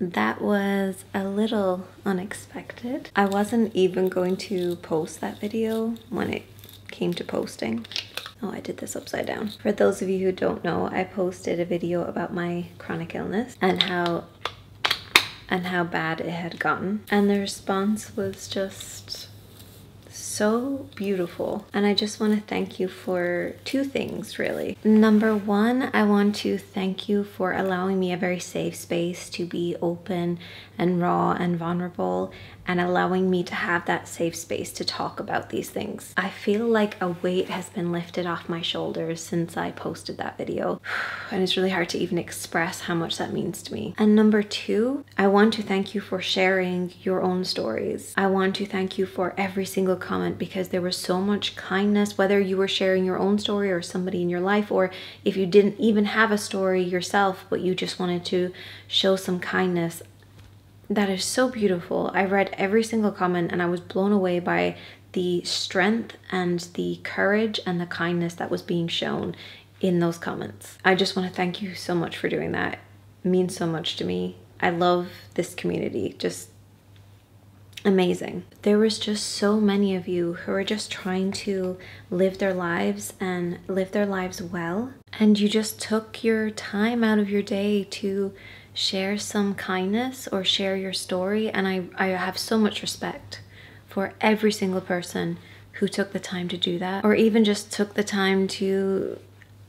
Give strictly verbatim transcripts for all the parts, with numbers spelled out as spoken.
That was a little unexpected. I wasn't even going to post that video when it came to posting. Oh, I did this upside down. For those of you who don't know, I posted a video about my chronic illness and how and how bad it had gotten. And the response was just so beautiful. And I just want to thank you for two things, really. Number one, I want to thank you for allowing me a very safe space to be open and raw and vulnerable, and allowing me to have that safe space to talk about these things. I feel like a weight has been lifted off my shoulders since I posted that video, and it's really hard to even express how much that means to me. And number two, I want to thank you for sharing your own stories. I want to thank you for every single comment, because there was so much kindness, whether you were sharing your own story or somebody in your life, or if you didn't even have a story yourself, but you just wanted to show some kindness. That is so beautiful. I read every single comment and I was blown away by the strength and the courage and the kindness that was being shown in those comments. I just want to thank you so much for doing that. It means so much to me. I love this community. Just amazing. There was just so many of you who are just trying to live their lives and live their lives well. And you just took your time out of your day to share some kindness or share your story. And I, I have so much respect for every single person who took the time to do that, or even just took the time to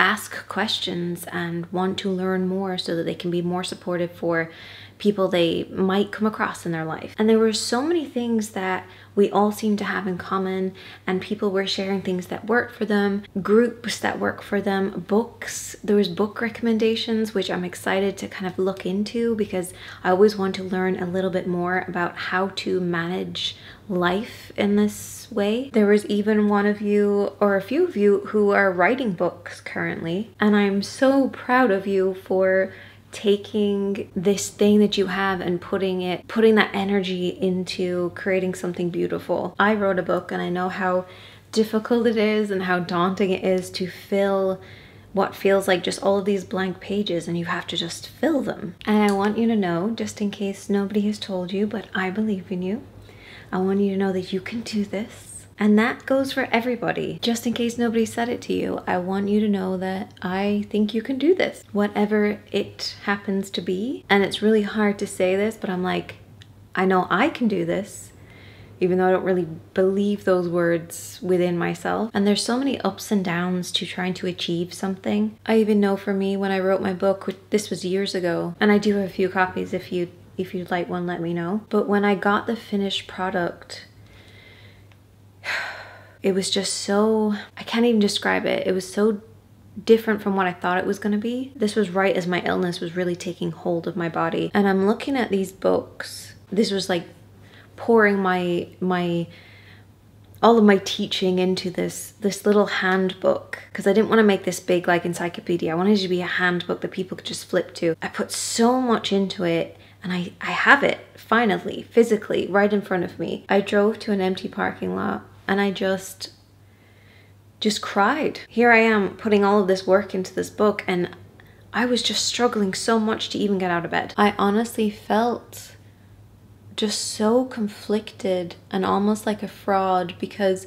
ask questions and want to learn more so that they can be more supportive for people they might come across in their life. And there were so many things that we all seem to have in common, and people were sharing things that worked for them, groups that work for them, books. There was book recommendations, which I'm excited to kind of look into, because I always want to learn a little bit more about how to manage life in this way. There was even one of you, or a few of you, who are writing books currently, and I'm so proud of you for taking this thing that you have and putting it, putting that energy into creating something beautiful. I wrote a book, and I know how difficult it is and how daunting it is to fill what feels like just all of these blank pages, and you have to just fill them. And I want you to know, just in case nobody has told you, but I believe in you. I want you to know that you can do this. And that goes for everybody. Just in case nobody said it to you, I want you to know that I think you can do this. Whatever it happens to be, and it's really hard to say this, but I'm like, I know I can do this, even though I don't really believe those words within myself. And there's so many ups and downs to trying to achieve something. I even know for me, when I wrote my book, which this was years ago, and I do have a few copies, if you, if you'd like one, let me know. But when I got the finished product, it was just so, I can't even describe it. It was so different from what I thought it was going to be. This was right as my illness was really taking hold of my body. And I'm looking at these books. This was like pouring my, my, all of my teaching into this, this little handbook, because I didn't want to make this big like encyclopedia. I wanted it to be a handbook that people could just flip to. I put so much into it. And I, I have it, finally, physically, right in front of me. I drove to an empty parking lot and I just, just cried. Here I am putting all of this work into this book, and I was just struggling so much to even get out of bed. I honestly felt just so conflicted and almost like a fraud, because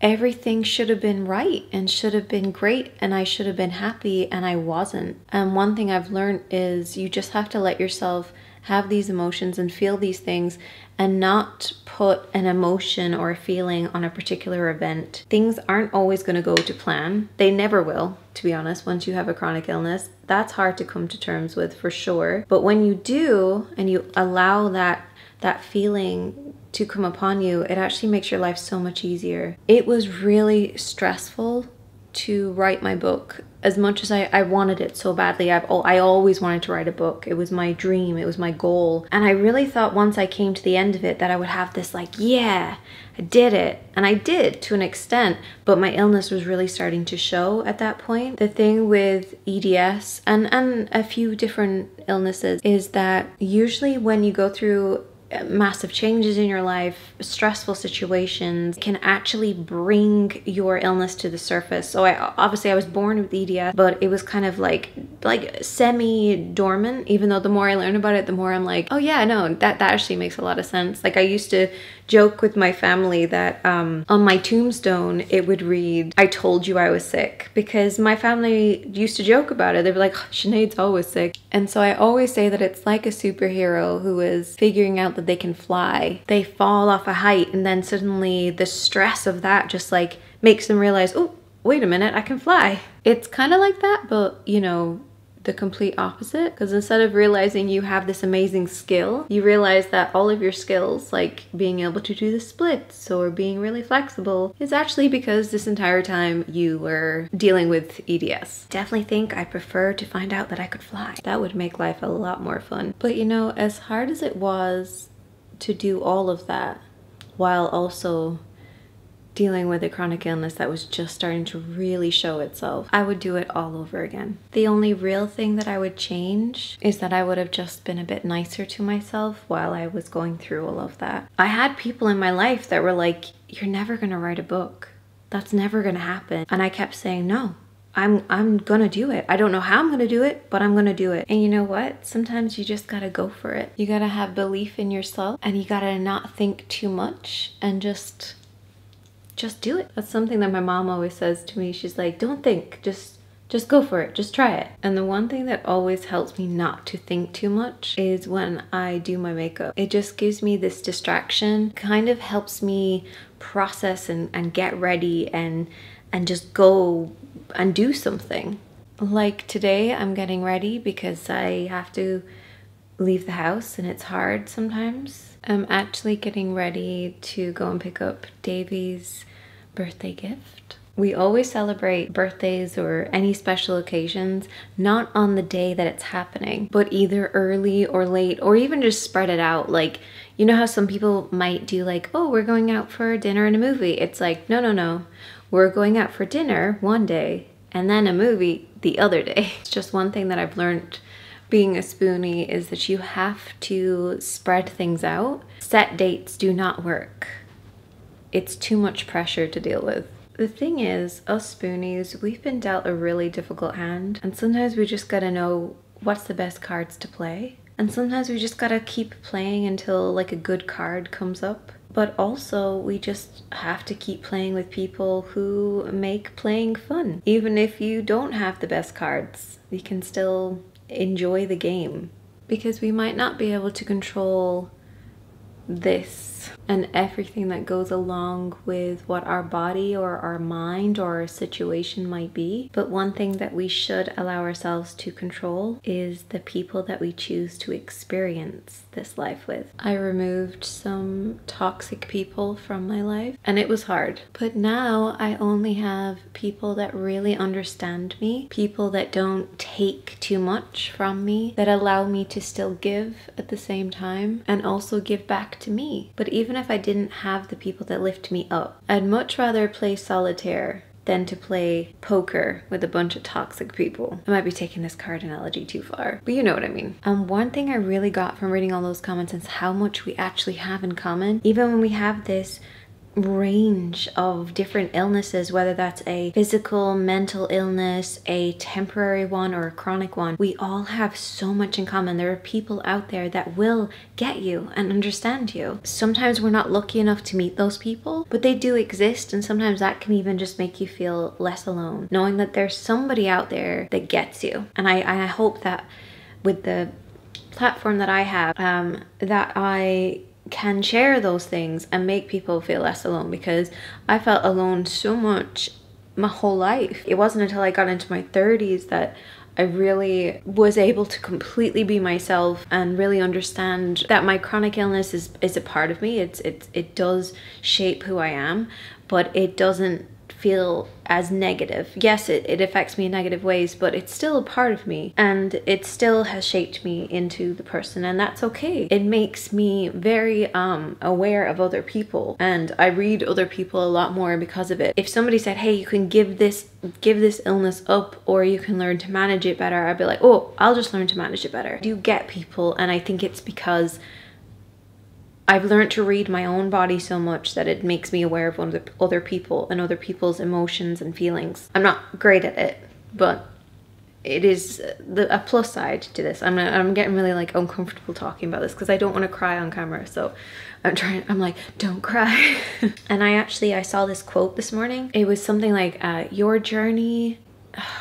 everything should have been right and should have been great, and I should have been happy, and I wasn't. And one thing I've learned is you just have to let yourself have these emotions and feel these things, and not put an emotion or a feeling on a particular event. Things aren't always going to go to plan. They never will, to be honest, once you have a chronic illness. That's hard to come to terms with, for sure. But when you do, and you allow that that feeling to come upon you, it actually makes your life so much easier. It was really stressful to write my book. As much as I, I wanted it so badly, I've al I always wanted to write a book. It was my dream, it was my goal. And I really thought once I came to the end of it that I would have this like, yeah, I did it. And I did, to an extent, but my illness was really starting to show at that point. The thing with E D S and, and a few different illnesses is that usually when you go through massive changes in your life, stressful situations, can actually bring your illness to the surface. So I obviously I was born with E D S, but it was kind of like like semi-dormant, even though the more I learn about it, the more I'm like, oh yeah, no, that, that actually makes a lot of sense. Like I used to joke with my family that um, on my tombstone, it would read, I told you I was sick, because my family used to joke about it. They'd be like, oh, Sinead's always sick. And so I always say that it's like a superhero who is figuring out that they can fly. They fall off a height and then suddenly the stress of that just like makes them realize, oh, wait a minute, I can fly. It's kind of like that, but you know, the complete opposite, because instead of realizing you have this amazing skill, you realize that all of your skills, like being able to do the splits or being really flexible, is actually because this entire time you were dealing with E D S. Definitely think I prefer to find out that I could fly. That would make life a lot more fun. But you know, as hard as it was to do all of that while also dealing with a chronic illness that was just starting to really show itself, I would do it all over again. The only real thing that I would change is that I would have just been a bit nicer to myself while I was going through all of that. I had people in my life that were like, you're never gonna write a book. That's never gonna happen. And I kept saying, no, I'm, I'm gonna do it. I don't know how I'm gonna do it, but I'm gonna do it. And you know what? Sometimes you just gotta go for it. You gotta have belief in yourself and you gotta not think too much and just just do it. That's something that my mom always says to me. She's like, don't think, just just go for it, just try it. And the one thing that always helps me not to think too much is when I do my makeup. It just gives me this distraction, kind of helps me process and, and get ready and, and just go and do something. Like today, I'm getting ready because I have to leave the house and it's hard sometimes. I'm actually getting ready to go and pick up Davey's birthday gift. We always celebrate birthdays or any special occasions, not on the day that it's happening, but either early or late, or even just spread it out. Like, you know how some people might do like, oh, we're going out for dinner and a movie. It's like, no, no, no. We're going out for dinner one day and then a movie the other day. It's just one thing that I've learned being a spoonie is that you have to spread things out. Set dates do not work. It's too much pressure to deal with. The thing is, us spoonies, we've been dealt a really difficult hand, and sometimes we just gotta know what's the best cards to play. And sometimes we just gotta keep playing until like a good card comes up. But also we just have to keep playing with people who make playing fun. Even if you don't have the best cards, you can still enjoy the game, because we might not be able to control this and everything that goes along with what our body or our mind or our situation might be. But one thing that we should allow ourselves to control is the people that we choose to experience this life with. I removed some toxic people from my life and it was hard, but now I only have people that really understand me, people that don't take too much from me, that allow me to still give at the same time and also give back to me. But even if I didn't have the people that lift me up, I'd much rather play solitaire than to play poker with a bunch of toxic people. I might be taking this card analogy too far, but you know what I mean. Um, one thing I really got from reading all those comments is how much we actually have in common, even when we have this range of different illnesses, whether that's a physical, mental illness, a temporary one, or a chronic one. We all have so much in common. There are people out there that will get you and understand you. Sometimes we're not lucky enough to meet those people, but they do exist, and sometimes that can even just make you feel less alone, knowing that there's somebody out there that gets you. And I, I hope that with the platform that I have, um, that I can share those things and make people feel less alone, because I felt alone so much my whole life. It wasn't until I got into my thirties that I really was able to completely be myself and really understand that my chronic illness is, is a part of me. It's, it's, it does shape who I am, but it doesn't feel as negative. Yes, it, it affects me in negative ways, but it's still a part of me and it still has shaped me into the person, and that's okay. It makes me very um, aware of other people, and I read other people a lot more because of it. If somebody said, hey, you can give this, give this illness up, or you can learn to manage it better, I'd be like, oh, I'll just learn to manage it better. I do get people, and I think it's because I've learned to read my own body so much that it makes me aware of other people and other people's emotions and feelings. I'm not great at it, but it is a plus side to this. I'm I'm getting really like uncomfortable talking about this because I don't want to cry on camera. So I'm trying, I'm like, don't cry. And I actually, I saw this quote this morning. It was something like, uh, your journey,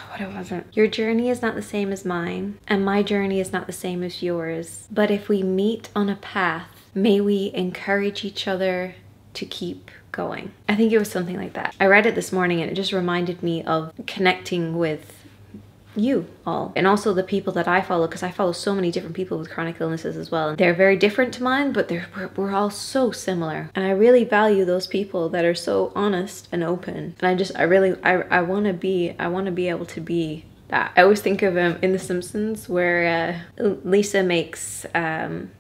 what it wasn't. Your journey is not the same as mine, and my journey is not the same as yours. But if we meet on a path, may we encourage each other to keep going. I think it was something like that. I read it this morning and it just reminded me of connecting with you all, and also the people that I follow, because I follow so many different people with chronic illnesses as well. They're very different to mine, but they're we're, we're all so similar, and I really value those people that are so honest and open. And I just I really I, I want to be I want to be able to be that. I always think of um, in The Simpsons where uh, Lisa makes um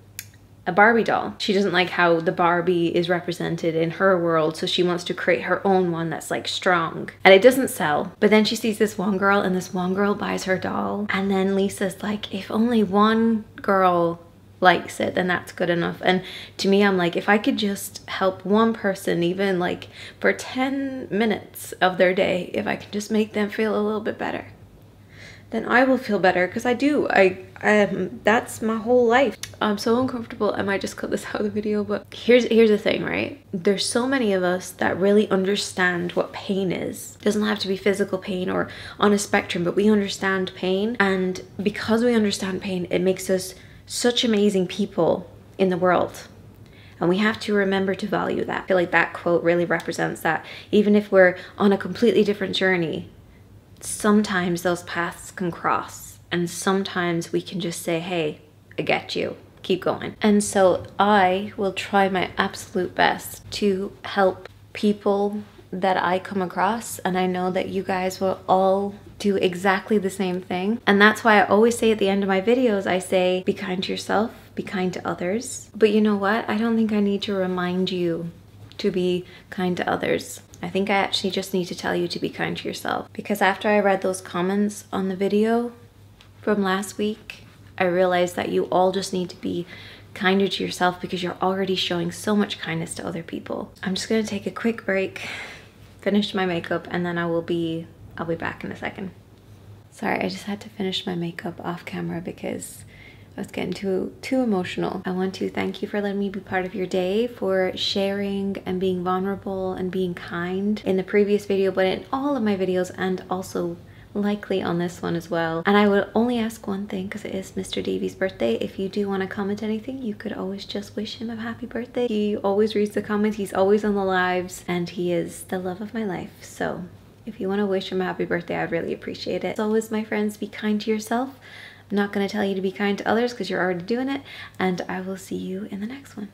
a Barbie doll. She doesn't like how the Barbie is represented in her world, so she wants to create her own one that's like strong, and it doesn't sell. But then she sees this one girl, and this one girl buys her doll, and then Lisa's like, if only one girl likes it, then that's good enough. And to me, I'm like, if I could just help one person, even like for ten minutes of their day, if I could just make them feel a little bit better, then I will feel better, because I do. I um, that's my whole life. I'm so uncomfortable. I might just cut this out of the video, but here's here's the thing, right? There's so many of us that really understand what pain is. It doesn't have to be physical pain or on a spectrum, but we understand pain, and because we understand pain, it makes us such amazing people in the world. And we have to remember to value that. I feel like that quote really represents that. Even if we're on a completely different journey, sometimes those paths can cross, and sometimes we can just say, hey, I get you, keep going. And so I will try my absolute best to help people that I come across, and I know that you guys will all do exactly the same thing. And that's why I always say at the end of my videos, I say, be kind to yourself, be kind to others. But you know what? I don't think I need to remind you to be kind to others. I think I actually just need to tell you to be kind to yourself, because after I read those comments on the video from last week, I realized that you all just need to be kinder to yourself, because you're already showing so much kindness to other people. I'm just gonna take a quick break, finish my makeup, and then I will be, I'll be back in a second. Sorry, I just had to finish my makeup off camera because I was getting too too emotional. I want to thank you for letting me be part of your day, for sharing and being vulnerable and being kind in the previous video, but in all of my videos, and also likely on this one as well. And I would only ask one thing, because it is Mister Davey's birthday. If you do want to comment anything, you could always just wish him a happy birthday. He always reads the comments, he's always on the lives, and he is the love of my life. So if you want to wish him a happy birthday, I'd really appreciate it. As always, my friends, be kind to yourself. I'm not going to tell you to be kind to others, because you're already doing it, and I will see you in the next one.